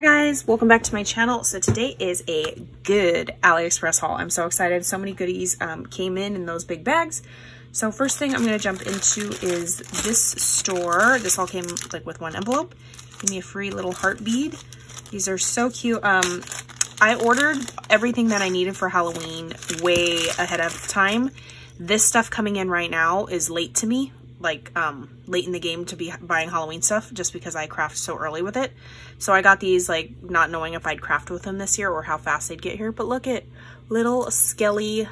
Guys, welcome back to my channel. So today is a good AliExpress haul. I'm so excited. So many goodies came in those big bags. So first thing I'm going to jump into is this store. This all came like with one envelope. Give me a free little heart bead. These are so cute. I ordered everything that I needed for Halloween way ahead of time. This stuff coming in right now is late to me. Like late in the game to be buying Halloween stuff just because I craft so early with it. So I got these like not knowing if I'd craft with them this year or how fast they'd get here. But look at little skelly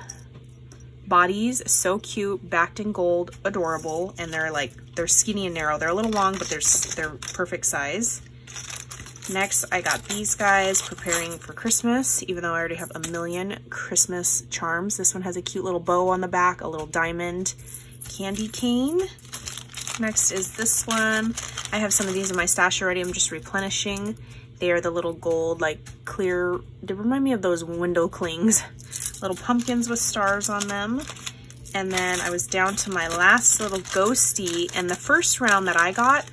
bodies, so cute, backed in gold, adorable. And they're like, they're skinny and narrow. They're a little long, but they're perfect size. Next, I got these guys, preparing for Christmas, even though I already have a million Christmas charms. This one has a cute little bow on the back, a little diamond candy cane. Next is this one. I have some of these in my stash already. I'm just replenishing. They are the little gold, like clear, they remind me of those window clings, little pumpkins with stars on them. And then I was down to my last little ghosty, and the first round that I got,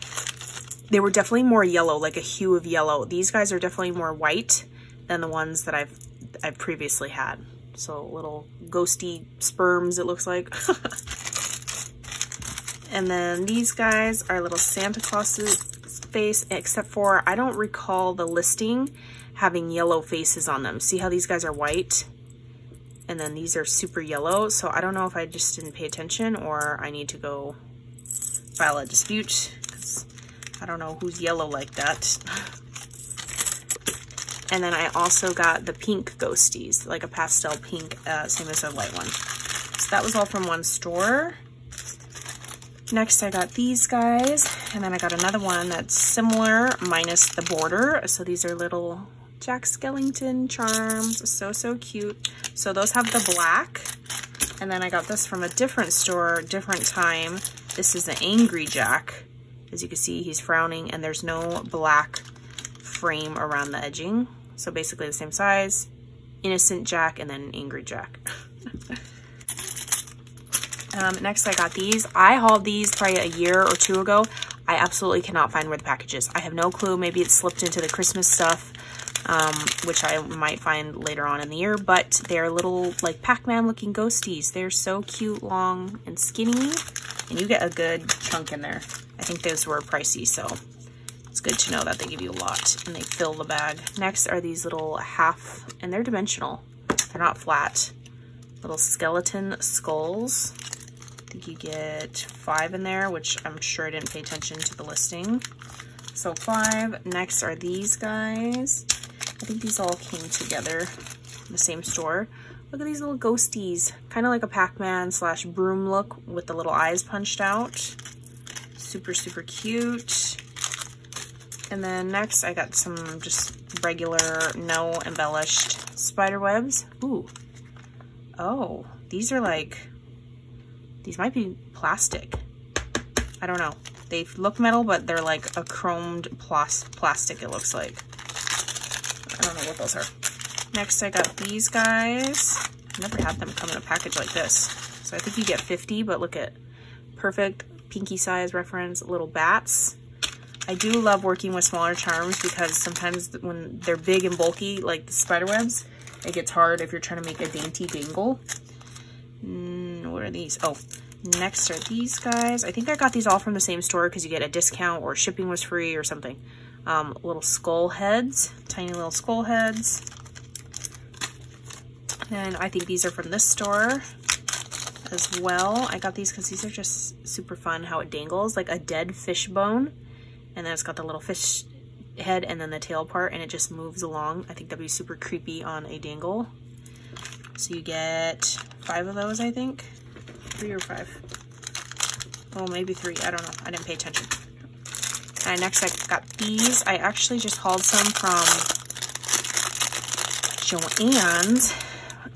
they were definitely more yellow, like a hue of yellow. These guys are definitely more white than the ones that I've previously had. So little ghosty sperms, it looks like. And then these guys are little Santa Claus's face, except for I don't recall the listing having yellow faces on them. See how these guys are white? And then these are super yellow. So I don't know if I just didn't pay attention or I need to go file a dispute, because I don't know who's yellow like that. And then I also got the pink ghosties, like a pastel pink, same as a white one. So that was all from one store. Next, I got these guys, and then I got another one that's similar, minus the border. So these are little Jack Skellington charms, so cute. So those have the black, and then I got this from a different store, different time. This is an Angry Jack. As you can see, he's frowning, and there's no black frame around the edging. So basically the same size, Innocent Jack, and then Angry Jack. Next, I got these. I hauled these probably a year or two ago. I absolutely cannot find where the package is. I have no clue. Maybe it slipped into the Christmas stuff, which I might find later on in the year. But they're little, like, Pac-Man looking ghosties. They're so cute, long, and skinny. And you get a good chunk in there. I think those were pricey, so it's good to know that they give you a lot and they fill the bag. Next are these little half, and they're dimensional. They're not flat. Little skeleton skulls. I think you get 5 in there, which I'm sure I didn't pay attention to the listing. So 5. Next are these guys. I think these all came together in the same store. Look at these little ghosties. Kind of like a Pac-Man slash broom look with the little eyes punched out. Super cute. And then next I got some just regular, no embellished spider webs. Ooh. Oh, these are like... These might be plastic. I don't know. They look metal, but they're like a chromed plastic, it looks like. I don't know what those are. Next, I got these guys. I've never had them come in a package like this. So I think you get 50, but look at perfect pinky size reference, little bats. I do love working with smaller charms because sometimes when they're big and bulky, like the spiderwebs, it gets hard if you're trying to make a dainty dangle. What are these? Oh, next are these guys. I think I got these all from the same store because you get a discount or shipping was free or something. Little skull heads, tiny little skull heads. And I think these are from this store as well. I got these because these are just super fun how it dangles, like a dead fish bone. And then it's got the little fish head and then the tail part, and it just moves along. I think that'd be super creepy on a dangle. So you get 5 of those, I think. 3 or 5. Well, maybe 3. I don't know. I didn't pay attention. And next, I got these. I actually just hauled some from Joanne's,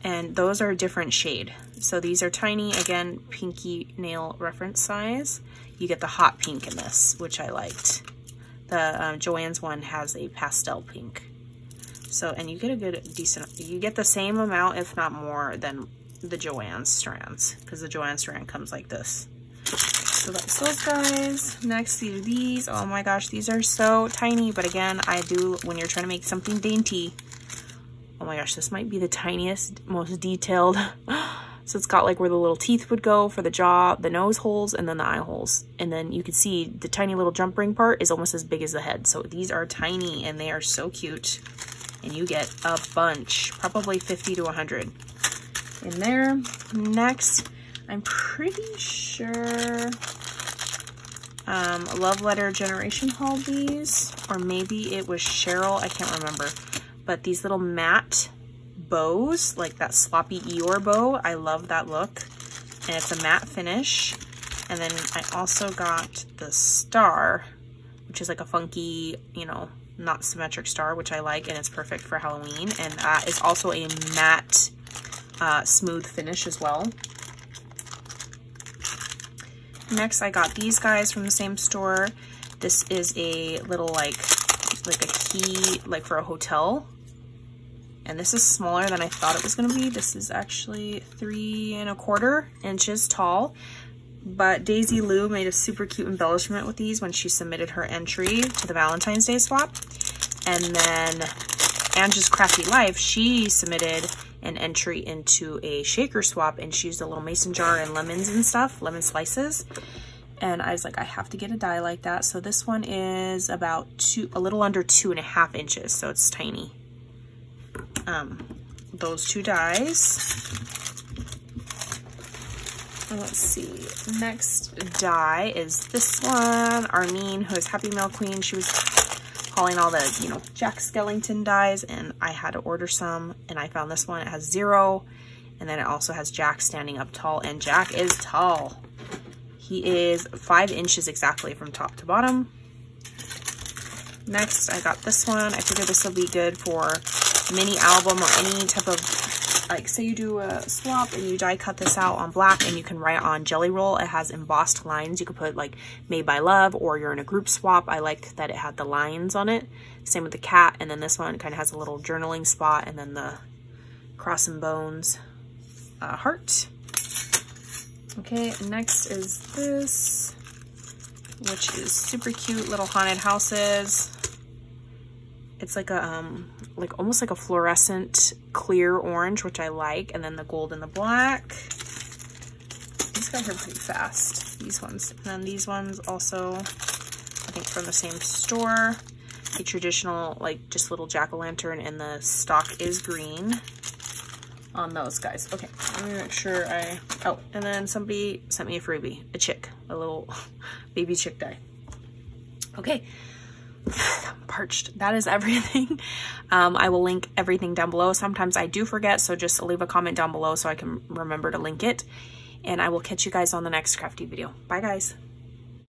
and those are a different shade. So these are tiny, again, pinky nail reference size. You get the hot pink in this, which I liked. The Joanne's one has a pastel pink. So, and you get a good, decent, you get the same amount, if not more, than the Joanne's strands, because the Joanne's strand comes like this. So that's those guys. Next, these are these. Oh my gosh, these are so tiny. But again, I do, when you're trying to make something dainty. Oh my gosh, this might be the tiniest, most detailed. So it's got like where the little teeth would go for the jaw, the nose holes, and then the eye holes. And then you can see the tiny little jump ring part is almost as big as the head. So these are tiny and they are so cute. And you get a bunch, probably 50 to 100 in there. Next, I'm pretty sure Love Letter Generation hauled these, or maybe it was Cheryl, I can't remember. But these little matte bows, like that sloppy Eeyore bow, I love that look. And it's a matte finish. And then I also got the star, which is like a funky, you know, not symmetric star, which I like, and it's perfect for Halloween. And that is also a matte smooth finish as well. Next, I got these guys from the same store. This is a little like a key, like for a hotel. And this is smaller than I thought it was gonna be. This is actually 3¼ inches tall. But Daisy Lou made a super cute embellishment with these when she submitted her entry to the Valentine's Day swap. And then Angie's Crafty Life, she submitted an entry into a shaker swap, and she used a little mason jar and lemons and stuff, lemon slices. And I was like, I have to get a die like that. So this one is about a little under 2.5 inches. So it's tiny. Those two dies. Let's see, next die is this one. Armin, who is Happy Mail Queen, she was hauling all the, you know, Jack Skellington dies, and I had to order some, and I found this one. It has 0, and then it also has Jack standing up tall, and Jack is tall. He is 5 inches exactly from top to bottom. Next, I got this one. I figured this will be good for mini album or any type of, like, say you do a swap and you die cut this out on black and you can write on jelly roll. It has embossed lines. You could put like made by love, or you're in a group swap. I liked that it had the lines on it. Same with the cat. And then this one kind of has a little journaling spot, and then the cross and bones heart. Okay, next is this, which is super cute, little haunted houses. It's like a like almost like a fluorescent clear orange, which I like, and then the gold and the black. These guys are pretty fast, these ones. And then these ones also, I think, from the same store. A traditional, like, just little jack-o'-lantern, and the stock is green on those guys. Okay, let me make sure I, oh, and then somebody sent me a freebie, a chick, a little baby chick die. Okay. I'm parched. That is everything. I will link everything down below. Sometimes I do forget, so just leave a comment down below so I can remember to link it. And I will catch you guys on the next crafty video. Bye guys.